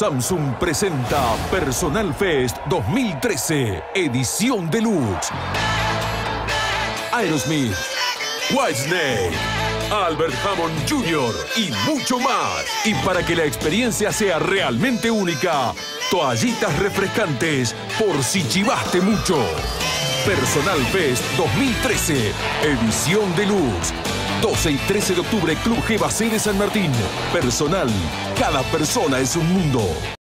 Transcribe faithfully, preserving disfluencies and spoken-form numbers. Samsung presenta Personal Fest dos mil trece, edición deluxe. Aerosmith, Whitesnake, Albert Hammond junior y mucho más. Y para que la experiencia sea realmente única, toallitas refrescantes por si chivaste mucho. Personal Fest dos mil trece, edición deluxe. doce y trece de octubre, Club Geba, sede San Martín. Personal, cada persona es un mundo.